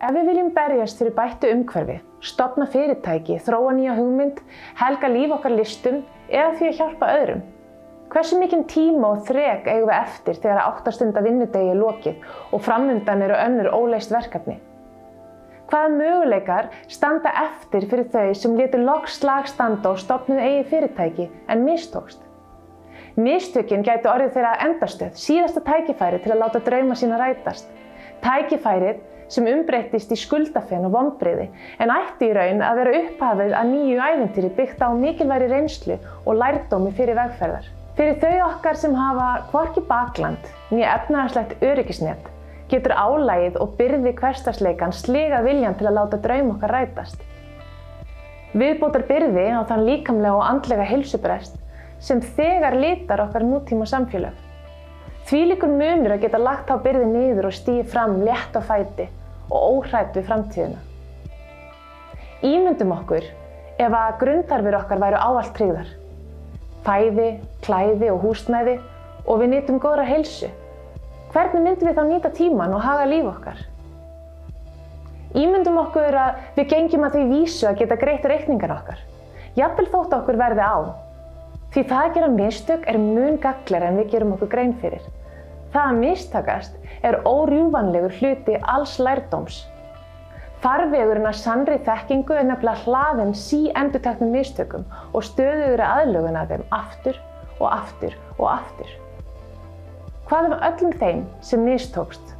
Ef við viljum berjast fyrir bættu umhverfi, stofna fyrirtæki, þróa nýja hugmynd, helga líf okkar listum eða því að hjálpa öðrum. Hversu mikinn tíma og þrek eigum við eftir þegar 8 stunda vinnudegi er lokið og framundan eru önnur óleyst verkefni? Hvaða möguleikar standa eftir fyrir þau sem létu loks slag standa og stofnuðu eigið fyrirtæki en mistókst? Mistökin gætu orðið þeirra endastöð, síðasta tækifæri til að láta drauma sína rætast. Tækifærið sem umbreyttist í skuldafen og vonbrigði en ætti í raun að vera upphafið að nýju ævintýri byggt á mikilvægri reynslu og lærdómi fyrir vegferðar. Fyrir þau okkar sem hafa hvorki bakland né efnahagslegt öryggisnet getur álægið og byrði hversdagsleikan sliga viljan til að láta draum okkar rætast. Viðbótar byrði á þann líkamlega og andlega heilsubrest sem þegar litar okkar nútíma samfélag. Þvílíkur munur að geta lagt á byrði niður og stíi fram létt á fæti og óhrædd við framtíðina. Ímyndum okkur ef að grunnþarfir okkar væru ávallt tryggðar. Fæði, klæði og húsnæði og við nytum góðra heilsu. Hvernig myndum við þá nýta tíman og haga líf okkar? Ímyndum okkur að við gengjum að því vísu að geta greitt reikningar okkar. Jafnvel þótt okkur verði á. Því það að gera mistök er mun gagnlegra en við gerum okkur grein fyrir. Það að mistakast er órjúvanlegur hluti alls lærdóms. Farvegurinn að sannri þekkingu er nefnilega hlaðinn síendurteknum mistökum og stöðugri aðlögun að þeim aftur og aftur og aftur. Hvað öllum þeim sem mistókst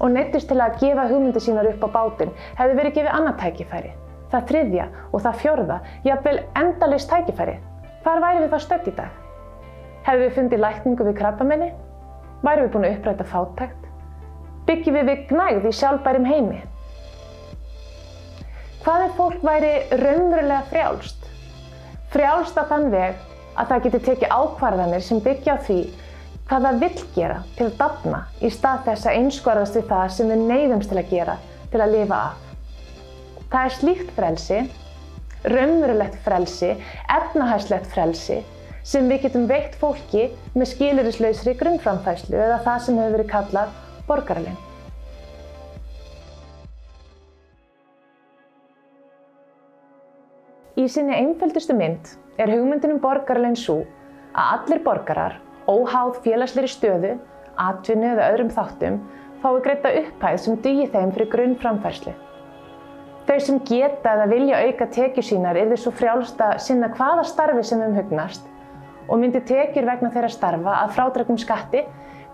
og neyddust til að gefa hugmyndir sínar upp á bátinn hefði verið gefið annað tækifæri, það 3. og það 4. jafnvel endalaust tækifæri? Hvar værum við þá stödd í dag? Hefðum við fundið lækningu við krabbameini? Værum við búin að uppræta fátækt? Byggjum við gnægð í sjálfbærum heimi? Hvað fólk væri raunverulega frjálst? Frjálst á þann veg að það geti tekið ákvarðanir sem byggja á því hvað það vill gera til að dafna í stað þess að einskorðast við það sem við neyðumst til að gera til að lifa af. Það slíkt frelsi, raunverulegt frelsi, efnahagslegt frelsi sem við getum veitt fólki með skilyrðislausri grunnframfærslu eða það sem hefur verið kallað borgaralaun. Í sinni einföldustu mynd er hugmyndin borgaralaun sú að allir borgarar óháð félagslegri stöðu, atvinnu eða öðrum þáttum fái greidda upphæð sem dugi þeim fyrir grunnframfærslu. Þau sem geta eða vilja auka tekjur sínar yrðu svo frjálst að sinna hvaða starfi sem þeim hugnast og myndi tekjur vegna þeirra starfa að frádregnum skatti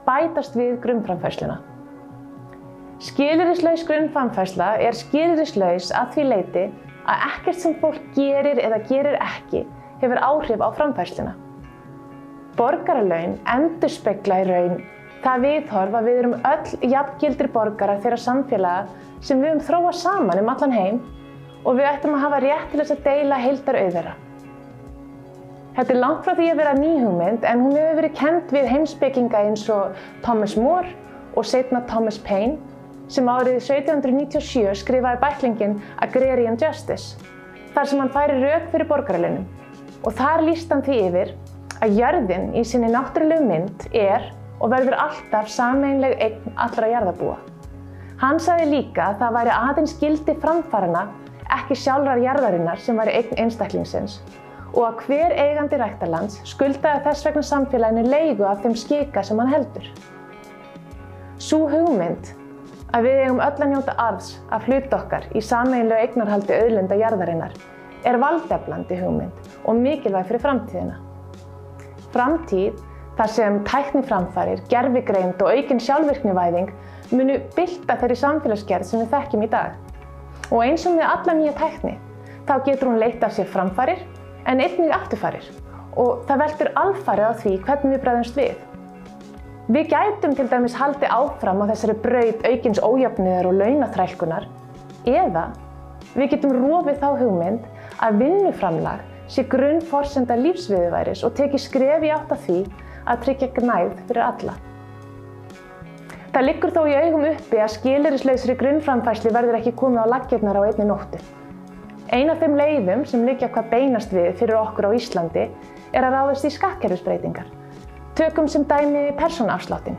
bætast við grunnframfærsluna. Skilyrðislaus grunnframfærsla er skilyrðislaus að því leyti að ekkert sem fólk gerir eða gerir ekki hefur áhrif á framfærsluna. Borgaralaun endurspegla í raun það viðhorf að við erum öll jafngildir borgarar þeirra samfélaga sem við höfum þróað saman allan heim og við ættum að hafa rétt til þess að deila heildarauð þeirra. Þetta langt frá því að vera nýhugmynd en hún hefur verið kennd við heimspekinga eins og Thomas Moore og seinna Thomas Paine sem árið 1797 skrifaði bæklinginn Agrarian Justice þar sem hann færir rök fyrir borgaralaunum og þar lýsti hann því yfir að jörðin í sinni náttúrulegu mynd er og verður alltaf sameiginleg eign allra jarðarbúa. Hann sagði líka að það væri aðeins gildi framfaranna, ekki sjálfrar jarðarinnar sem væri eign einstaklingsins og að hver eigandi ræktarlands skuldaði þess vegna samfélaginu leigu af þeim skika sem hann heldur. Sú hugmynd að við eigum öll að njóta arðs af hlut okkar í sameiginlegu eignarhaldi auðlinda jarðarinnar er valdeflandi hugmynd og mikilvæg fyrir framtíðina. Framtíð þar sem tækniframfarir, gervigreind og aukin sjálfvirknivæðing munu bylta þeirri samfélagsgerð sem við þekkjum í dag. Og eins og með alla nýja tækni, þá getur hún leitt af sér framfarir en einnig afturfarir og það veltur alfarið á því hvernig við bregðumst við. Við gætum til dæmis haldið áfram á þessari braut aukins ójafniðar og launaþrælkunar eða við getum rofið þá hugmynd að vinnuframlag sé grunnforsenda lífsviðurværis og tekið skref í átt að því að tryggja gnægð fyrir alla. Það liggur þó í augum uppi að skilyrðislausri grunnframfærslu verður ekki komið á laggirnar á einni nóttu. Ein af þeim leiðum sem liggja hvað beinast við fyrir okkur á Íslandi er að ráðast í skattkerfisbreytingar. Tökum sem dæmi persónuafsláttinn.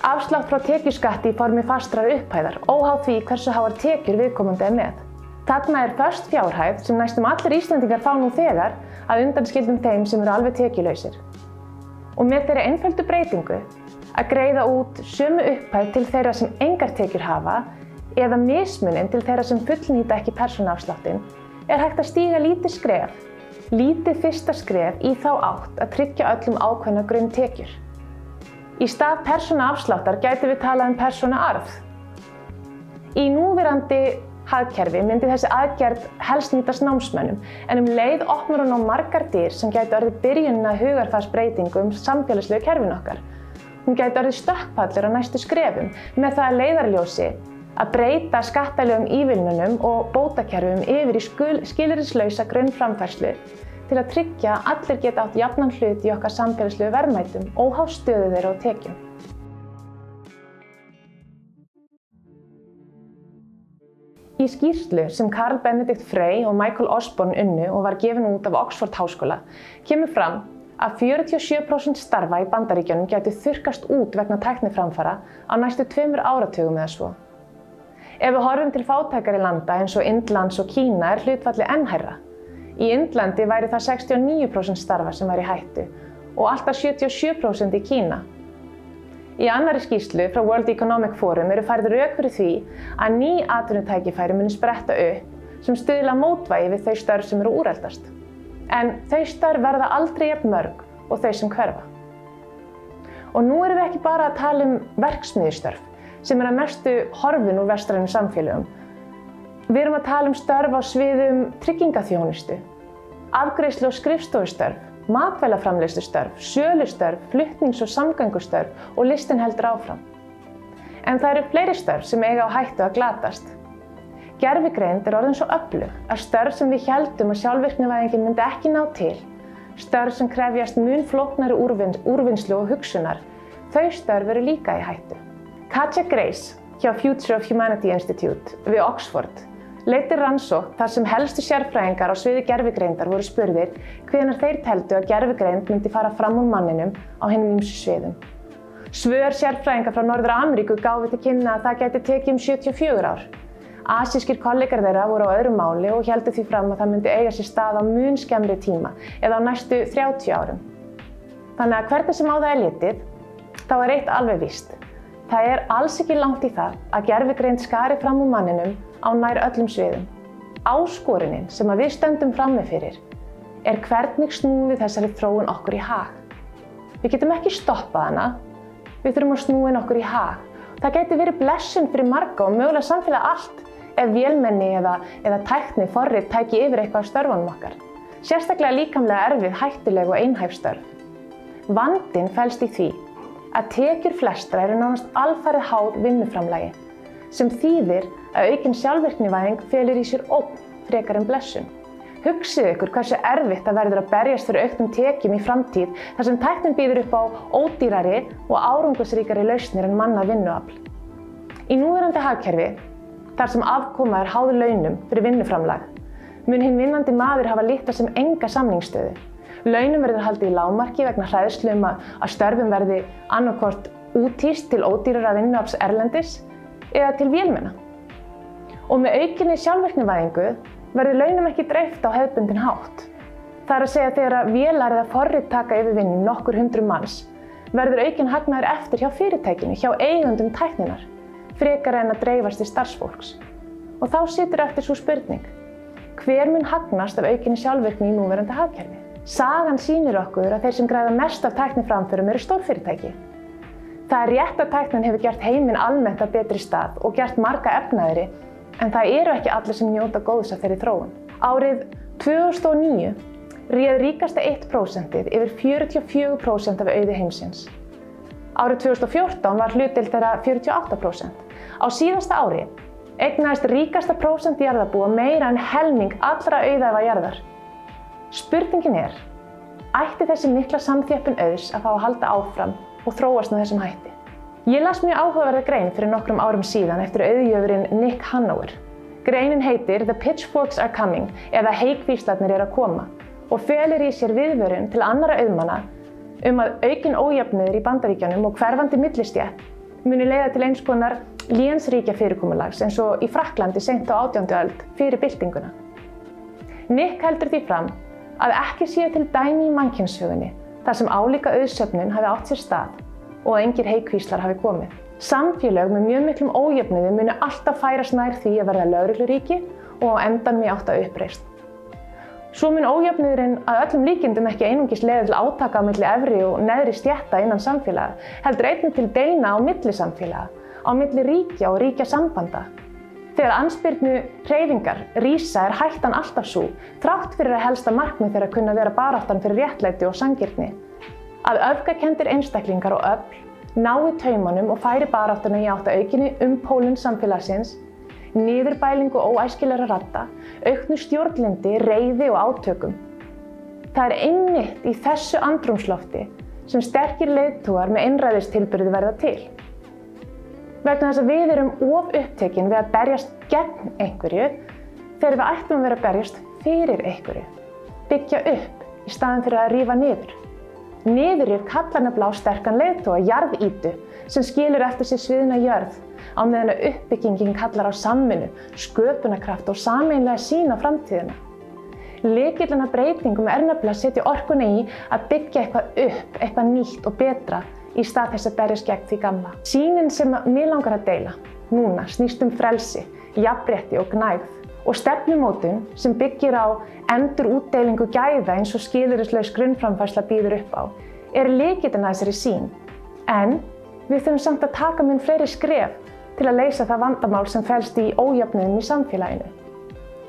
Afslátt frá tekjuskatti í formi fastrar upphæðar, óháð því hversu háar tekjur viðkomandi er með. Þarna er föst fjárhæð sem næstum allir Íslendingar fá nú þegar að undanskildum þeim sem eru alveg tekjulausir. Og með þeirri einföldu breytingu að greiða út sömu upphæð til þeirra sem engar tekjur hafa eða mismuninn til þeirra sem fullnýta ekki persónuafsláttinn er hægt að stíga lítið fyrsta skref í þá átt að tryggja öllum ákveðna grunntekjur. Í stað persónuafsláttar gætum við talað um persónuarð. Í núverandi hagkerfi myndi þessi aðgerð helst nýtast námsmönnum, en leið opnar hún á margar dyr sem gæti orðið byrjunin að hugarfarsbreytingum samfélagslegu kerfin okkar. Hún gæti orðið stökkpallur á næstu skrefum með það að leiðarljósi að breyta skattalegum ívilnunum og bótakerfum yfir í skilyrðislausa grunnframfærslu til að tryggja að allir geta átt jafnan hlut í okkar samfélagslegu verðmætum óháð stöðu þeirra og tekjum. Í skýrslu sem Carl Benedict Frey og Michael Osborne unnu og var gefin út af Oxford Háskóla kemur fram að 47% starfa í Bandaríkjunum gætu þurrkast út vegna tækniframfara á næstu 2 áratugum eða svo. Ef við horfum til fátækari landa eins og Indlands og Kína er hlutfallið enn hærra. Í Indlandi væri það 69% starfa sem væri í hættu og alltaf 77% í Kína. Í annarri skýrslu frá World Economic Forum eru færð rök fyrir því að ný atvinnutækifæri muni spretta upp sem stuðla mótvægi við þau störf sem eru úreldast. En þau störf verða aldrei jafn mörg og þau sem hverfa. Og nú erum við ekki bara að tala um verksmiðjustörf sem eru að mestu horfin úr vestrænum samfélögum. Við erum að tala um störf á sviðum tryggingaþjónustu, afgreiðslu- og skrifstofustörf, matvælaframleiðslustörf, sölustörf, flutnings- og samgöngustörf og listin heldur áfram. En það eru fleiri störf sem eiga á hættu að glatast. Gervigreind er orðin svo öflug að störf sem við héldum að sjálfvirknivæðingin myndi ekki ná til, störf sem krefjast mun flóknari úrvinnslu og hugsunar, þau störf eru líka í hættu. Katja Grace hjá Future of Humanity Institute við Oxford leiddi rannsókn þar sem helstu sérfræðingar á sviði gervigreindar voru spurðir hvenær þeir teldu að gervigreind myndi fara fram úr manninum á hinum ýmsu sviðum. Svör sérfræðingar frá Norður-Ameríku gáfu til kynna að það gæti tekið 74 ár. Asískir kollegar þeirra voru á öðru máli og héldu því fram að það myndi eiga sér stað á mun skemmri tíma eða á næstu 30 árum. Þannig að hvernig sem á það er litið, þá er eitt alveg víst. Það er alls ekki langt í það að gervigreind skari fram úr manninum á nær öllum sviðum. Áskorunin sem við stöndum frammi fyrir er hvernig snúum við þessari þróun okkur í hag. Við getum ekki stoppað hana, við þurfum að snúa henni okkur í hag. Það gæti verið blessun fyrir marga og mögulega samfélag allt ef vélmenni eða tækni forrit tæki yfir eitthvað af störfunum okkar. Sérstaklega líkamlega erfið, hættuleg og einhæf störf. Vandinn felst í því að tekjur flestra eru nánast alfarið háð vinnuframlagi, sem þýðir að aukin sjálfvirknivæðing felur í sér ógn frekar en blessun. Hugsið ykkur hversu erfitt það verður að berjast fyrir auknum tekjum í framtíð þar sem tæknin býður upp á ódýrari og árangursríkari lausnir en mannað vinnuafl. Í núverandi hagkerfi, þar sem afkoma er háð launum fyrir vinnuframlag, mun hinn vinnandi maður hafa litla sem enga samningsstöðu. Launum verður haldið í lágmarki vegna hræðslu að störfum verði annaðhvort úthýst til ódýrara vinnuafls erlendis eða til vélmenna. Og með aukinni sjálfvirknivæðingu verður launum ekki dreift á hefðbundinn hátt. Það er að segja þegar vélar eða forrit taka yfir vinnu nokkur 100 manns verður aukinn hagnaður eftir hjá fyrirtækinu, hjá eigendum tækninnar, frekar en að dreifast til starfsfólks. Og þá situr eftir sú spurning: hver mun hagnast af aukinni sjálfvirkni í núverandi hagkerfi? Sagan sýnir okkur að þeir sem græða mest af tækniframförum eru stórfyrirtæki. Það er rétt að tæknin hefur gert heiminn almennt að betri stað og gert marga efnaðri, en það eru ekki allir sem njóta góðs af þeirri þróun. Árið 2009 réð ríkasta 1% yfir 44% af auði heimsins. Árið 2014 var hlutdeild þeirra 48%. Á síðasta ári eignaðist ríkasta prósent jarðarbúa meira en helming allra auðæfa jarðar. Spurningin er, ætti þessi mikla samþjöppun auðs að fá að halda áfram og þróast með þessum hætti? Ég las mjög áhugaverða grein fyrir nokkrum árum síðan eftir auðjöfurinn Nick Hannover. Greinin heitir The Pitchforks are Coming, eða heikvíslarnir eru að koma, og felur í sér viðvörun til annara auðmanna að aukinn ójafnöður í Bandaríkjunum og hverfandi millistétt muni leiða til einskonar lénsríkja fyrirkomulags eins og í Frakklandi seint á 18. öld fyrir byltinguna. Nick heldur því fram að ekki séu til dæmi í mannkynssögunni þar sem álíka auðsöfnun hafi átt sér stað og engir heykvíslar hafi komið. Samfélög með mjög miklum ójöfnuði muni alltaf færast nær því að verða lögregluríki og á endanum í átt að uppreist. Svo mun ójöfnuðurinn að öllum líkindum ekki einungis leiða til átaka á milli efri og neðri stétta innan samfélaga, heldur einnig til deilna á milli samfélaga, á milli ríkja og ríkjasambanda. Þegar andspyrnu hreyfingar rísa hættan alltaf sú, þrátt fyrir að helsta markmið þeirra kunna vera baráttan fyrir réttlæti og sanngirni. Að öfgakenndir einstaklingar og öfl nái taumunum og færi baráttuna í átt að aukinni umpólun samfélagsins, niðurbælingu óæskilegra radda, auknu stjórnlyndi, reiði og átökum. Það er einmitt í þessu andrúmslofti sem sterkir leiðtogar með einræðistilburði verða til. Vegna þess að við erum of upptekin við að berjast gegn einhverju þegar við ættum að vera að berjast fyrir einhverju, byggja upp í staðinn fyrir að rífa niður. Niðurrif kallar nefnilega á sterkan leiðtoga, jarðýtu, sem skilur eftir sig sviðna jörð, á meðan að uppbyggingin kallar á samvinnu, sköpunarkraft og sameiginlega sýn á framtíðina. Lykillinn að breytingum nefnilega að setja orkuna í að byggja eitthvað upp, eitthvað nýtt og betra í stað þess að berjast gegn því gamla. Sýnin sem mig langar að deila núna snýst frelsi, jafnrétti og gnægð og stefnumótun sem byggir á endurútdeilingu gæða eins og skilyrðislaus grunnframfærsla býður upp á, lykillinn að þessari sýn. En við þurfum samt að taka mun fleiri skref til að leysa það vandamál sem felst í ójöfnuðum í samfélaginu.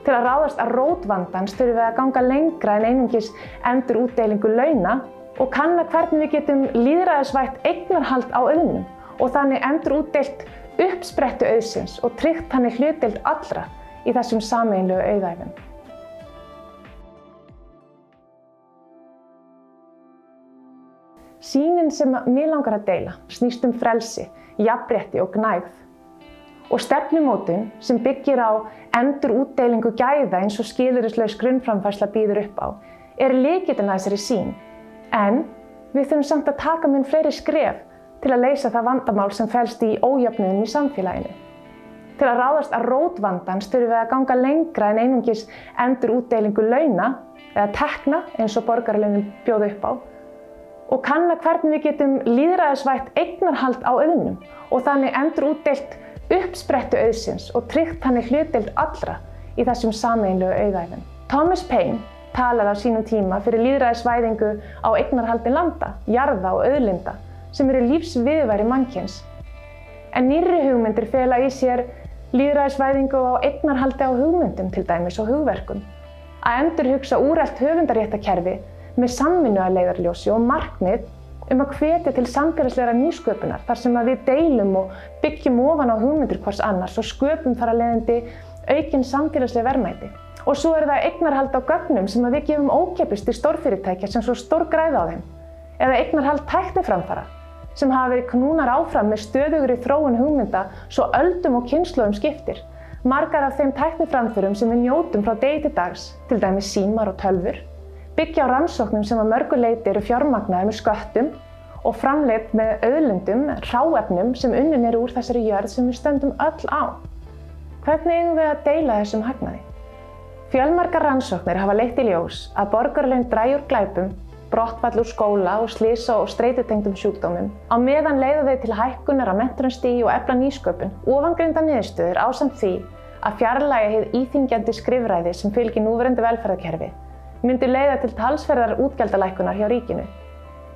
Til að ráðast að rót vandans þurfum við að ganga lengra en einungis endurútdeilingu launa og kanna hvernig við getum lýðræðisvætt eignarhald á auðnum og þannig endurútdeilt uppsprettu auðsins og tryggt þannig hlutdeild allra í þessum sameiginlegu auðæfum. Sýnin sem mig langar að deila snýst frelsi, jafnrétti og gnægð og stefnumótun sem byggir á endurútdeilingu gæða eins og skilyrðislaus grunnframfærsla býður upp á, lykillinn að þessari sýn. En við þurfum samt að taka mun fleiri skref til að leysa það vandamál sem felst í ójöfnuðum í samfélaginu. Til að ráðast að rót vandans þurfum við að ganga lengra en einungis endurútdeilingu launa eða tekna eins og borgaralaunin bjóða upp á og kanna hvernig við getum lýðræðisvætt eignarhald á auðnum og þannig endurútdeilt uppsprettu auðsins og tryggt þannig hlutdeild allra í þessum sameiginlegu auðæfum. Thomas Paine talaði á sínum tíma fyrir lýðræðisvæðingu á eignarhaldi landa, jarða og auðlinda sem lífsviðurværi mannkyns. En nýrri hugmyndir fela í sér lýðræðisvæðingu á eignarhaldi á hugmyndum, til dæmis og hugverkum, að endurhugsa úrelt höfundaréttakerfi með samvinnu að leiðarljósi og markmið að hvetja til samfélagslegrar nýsköpunar þar sem við deilum og byggjum ofan á hugmyndir hvors annars og sköpum þar af leiðandi aukin samfélagsleg verðmæti. Og svo það eignarhald á gögnum sem við gefum ókeypis til stórfyrirtækja sem svo stórgræða á þeim, eða eignarhald tækniframfara sem hafa verið knúnar áfram með stöðugri þróun hugmynda svo öldum og kynslóðum skiptir. Margar af þeim tækniframförum sem við njótum frá degi til dags, til dæmis símar og tölvur, byggja á rannsóknum sem að mörgu leyti fjármagnaðar með sköttum og framleidd með auðlindum, hráefnum sem unnin úr þessari jörð sem við stöndum öll á. Hvernig eigum við að deila þessum hagnaði? Fjölmargar rannsóknir hafa leitt í ljós að borgaralaun dragi úr glæpum, brottfall úr skóla og slysa og streitutengdum sjúkdómum. Á meðan leiða þau til hækkunar á menntunarstigi og efla nýsköpun. Ofangreindar niðurstöður ásamt því að fjarlægja hið íþyngjandi skrifræði sem fylgir núverandi velferðarkerfi myndi leiða til talsverðar útgjaldalækkunar hjá ríkinu.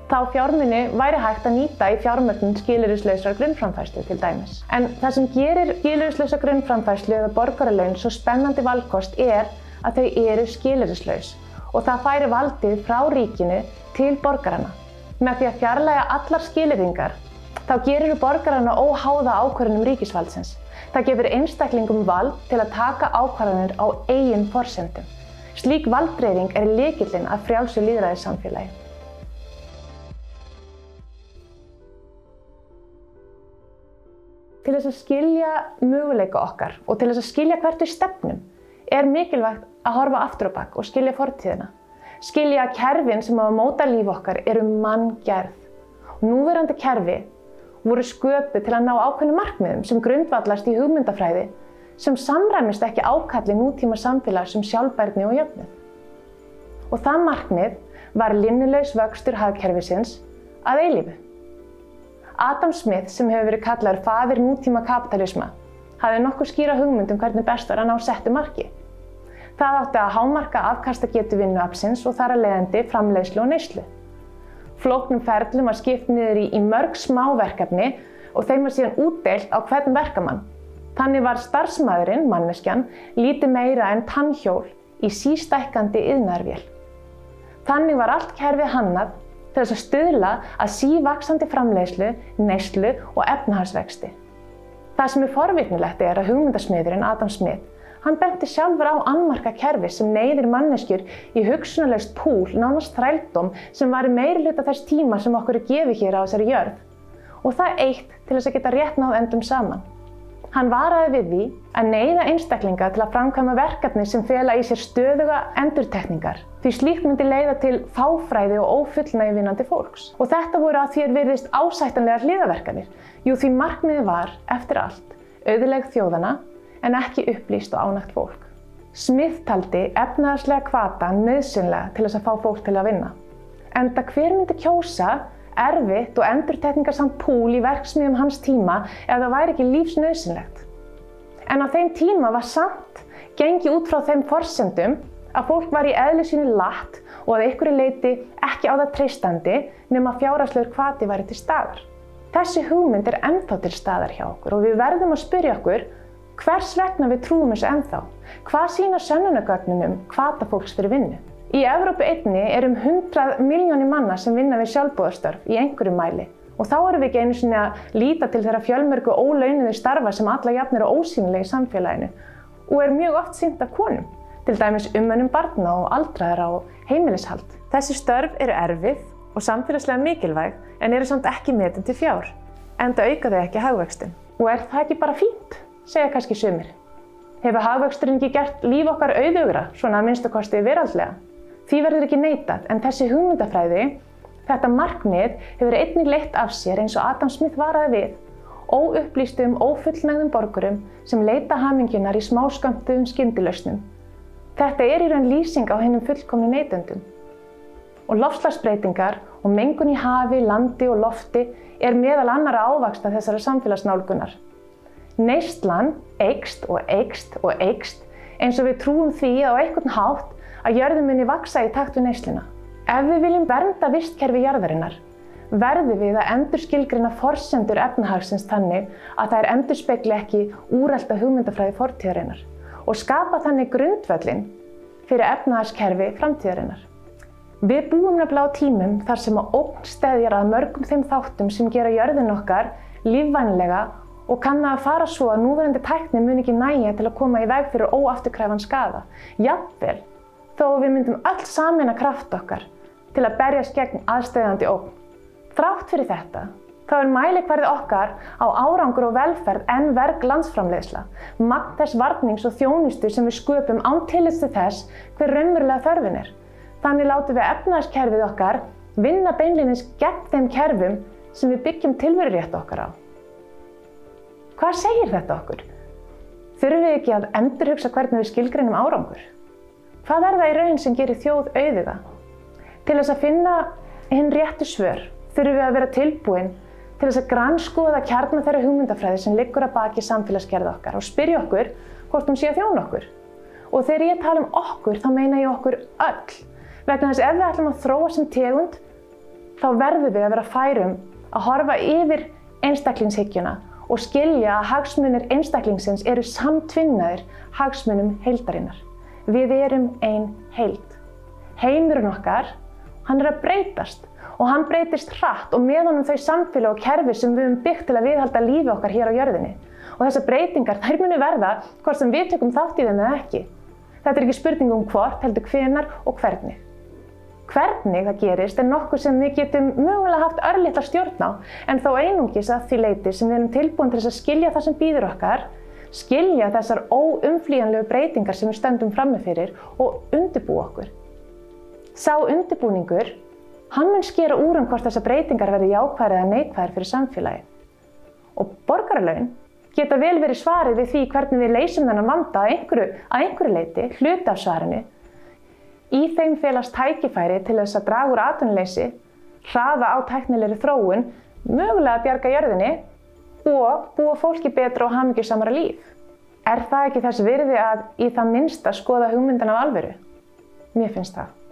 Þá fjármuni væri hægt að nýta í fjármögnun skilyrðislausrar grunnframfærslu til dæmis. En það sem gerir skilyrðislausa grunnframfærslu eða borgaralaun svo spennandi valkost að þau eru skilyrðislaus og það færi valdið frá ríkinu til borgarana. Með því að fjarlægja allar skilyrðingar, þá gerir borgarana óháða ákvörðunum ríkisvaldsins. Það gefur einstaklingum vald til að taka ákvarðanir á eigin forsendum. Slík valddreifing lykillinn að frjálsu lýðræðissamfélagi. Til þess að skilja möguleika okkar og til þess að skilja hvert við stefnum mikilvægt að horfa aftur á bak og skilja fortíðina. Skilja að kerfin sem hafa mótað líf okkar mann gerð. Núverandi kerfi voru sköpuð til að ná ákveðnum markmiðum sem grundvallast í hugmyndafræði sem samræmist ekki ákalli nútíma samfélags um sjálfbærni og jöfnuð. Og það markmið var linnulaus vöxtur hagkerfisins að eilífu. Adam Smith, sem hefur verið kallaður faðir nútíma kapitalisma, hafði nokkuð skýra hugmynd um hvernig best var að ná settu marki. Það átti að hámarka afkastagetu vinnuaflsins og þar að leiðandi framleiðslu og neyslu. Flóknum ferlum var skipt niður í mörg smáverkefni og þeim var síðan útdeilt á hvern verkamann. Þannig var starfsmaðurinn, manneskjan, lítið meira en tannhjól í sístækkandi iðnaðarvél. Þannig var allt kerfið hannað til þess að stuðla að sívaxandi framleiðslu, neyslu og efnahagsvexti. Það sem forvitnilegt að hugmyndasmiðurinn Adam Smith, hann benti sjálfur á annmarka kerfi sem neyðir manneskjur í hugsunarlegst púl, nánast þrældóm, sem var meirihluta þess tíma sem okkur gefið hér á þessari jörð. Og það eitt til þess að geta rétt náð endum saman. Hann varaði við því að neyða einstaklinga til að framkvæma verkefni sem fela í sér stöðuga endurtekningar, því slíkt myndi leiða til fáfræði og ófullnægjuvinnandi fólks. Og þetta voru að því virðist ásættanlegar hliðarverkanir. Jú, því markmiðið var, eftir allt, auðlegð þjóðanna, en ekki upplýst og ánægt fólk. Smith taldi efnaðarslega hvata nauðsynlega til þess að fá fólk til að vinna. Enda hver myndi kjósa erfitt og endurtekningarsamt púl í verksmiðjum hans tíma ef það væri ekki lífsnauðsynlegt? En á þeim tíma var samt gengið út frá þeim forsendum að fólk var í eðli sínu latt og að einhverju leyti ekki á það treystandi nema fjárhagslegur hvati væri til staðar. Þessi hugmynd ennþá til staðar hjá okkur og við verðum að spyrja okkur hvers vegna við trúum þessu ennþá? Hvað sýna sönnunargögnin hvata fólks fyrir vinnu? Í Evrópu einni um 100 milljónir manna sem vinna við sjálfboðastörf í einhverjum mæli. Og þá erum við ekki einu sinni að líta til þeirra fjölmörgu ólaunuðu starfa sem alla jafn eru ósýnileg í samfélaginu og mjög oft sinnt af konum, til dæmis umönnun barna og aldraðra og heimilishald. Þessi störf erfið og samfélagslega mikilvæg en samt ekki metin til fjár, enda auka þau ekki hagvöxtinn. Og það ekki bara fínt? Segja kannski sumir. Hefur hagvöxturinn ekki gert líf okkar auðugra, svona að minnsta kosti veraldlega? Því verður ekki neitað, en þessi hugmyndafræði, þetta markmið, hefur einnig leitt af sér eins og Adam Smith varaði við, óupplýstum, ófullnægðum borgurum sem leita hamingjunar í smáskömmtuðum skyndilausnum. Þetta í raun lýsing á hinum fullkomnu neytendum. Og loftslagsbreytingar og mengun í hafi, landi og lofti meðal annarra ávaxta þessara samfélagsnálgunar. Neyslan eykst og eykst og eykst eins og við trúum því á einhvern hátt að jörðin muni vaxa í takt við neysluna. Ef við viljum vernda vistkerfi jarðarinnar, verðum við að endurskilgreina forsendur efnahagsins þannig að þær endurspegli ekki úrelta hugmyndafræði fortíðarinnar og skapa þannig grundvöllinn fyrir efnahagskerfi framtíðarinnar. Við búum nefnilega á tímum þar sem að ógn steðjar að mörgum þeim þáttum sem gera jörðin okkar lífvænlega og kann að fara svo að núverandi tækni mun ekki nægja til að koma í veg fyrir óafturkræfan skaða. Jafnvel, þó við myndum öll sameina kraft okkar til að berjast gegn aðsteðjandi ógn. Þrátt fyrir þetta, þá mælikvarði okkar á árangur og velferð en verg landsframleiðsla, magn þess varnings og þjónustu sem við sköpum án tillits til þess hver raunverulega þörfin Þannig látum við efnahagskerfið okkar vinna beinlínis gegn þeim kerfum sem við byggjum tilverurétt okkar á. Hvað segir þetta okkur? Þurfum við ekki að endurhugsa hvernig við skilgreinum árangur? Hvað það í raun sem gerir þjóð auðuga? Til þess að finna hinn réttu svör þurfum við að vera tilbúin til þess að grannskoða kjarna þeirra hugmyndafræði sem liggur að baki samfélagsgerð okkar og spyrja okkur hvort sé að þjóna okkur. Og þegar ég tala okkur, þá meina ég okkur öll. Vegna þess ef við ætlum að þróa sem tegund, þá verðum við að vera færum að horfa yfir einstaklingshyggjuna og skilja að hagsmunir einstaklingsins samtvinnaðir hagsmunum heildarinnar. Við ein heild. Heimurinn okkar, hann að breytast og hann breytist hratt og með honum þau samfélag og kerfi sem við höfum byggt til að viðhalda lífi okkar hér á jörðinni. Og þessar breytingar, þær munu verða hvort sem við tökum þátt í þeim eða ekki. Þetta ekki spurning hvort, heldur hvenær og hvernig. Hvernig það gerist nokkuð sem við getum mögulega haft örlitla stjórn á, en þó einungis að því leyti sem við tilbúin til þess að skilja það sem býður okkar, skilja þessar óumflýjanlegu breytingar sem við stöndum frammi fyrir og undirbúa okkur. Sá undirbúningur, hann mun skera úr hvort þessar breytingar verði jákvæðar eða neikvæðar fyrir samfélagið. Og borgaralaun geta vel verið svarið við því hvernig við leysum þennan vanda að einhverju leyti, hluti af svarinu. Í þeim felast tækifæri til þess að draga úr atvinnuleysi, hraða á tæknilegri þróun, mögulega bjarga jörðinni og búa fólki betra og hamingjusamara líf. Er það ekki þess virði að í það minnsta skoða hugmyndina af alvöru? Mér finnst það.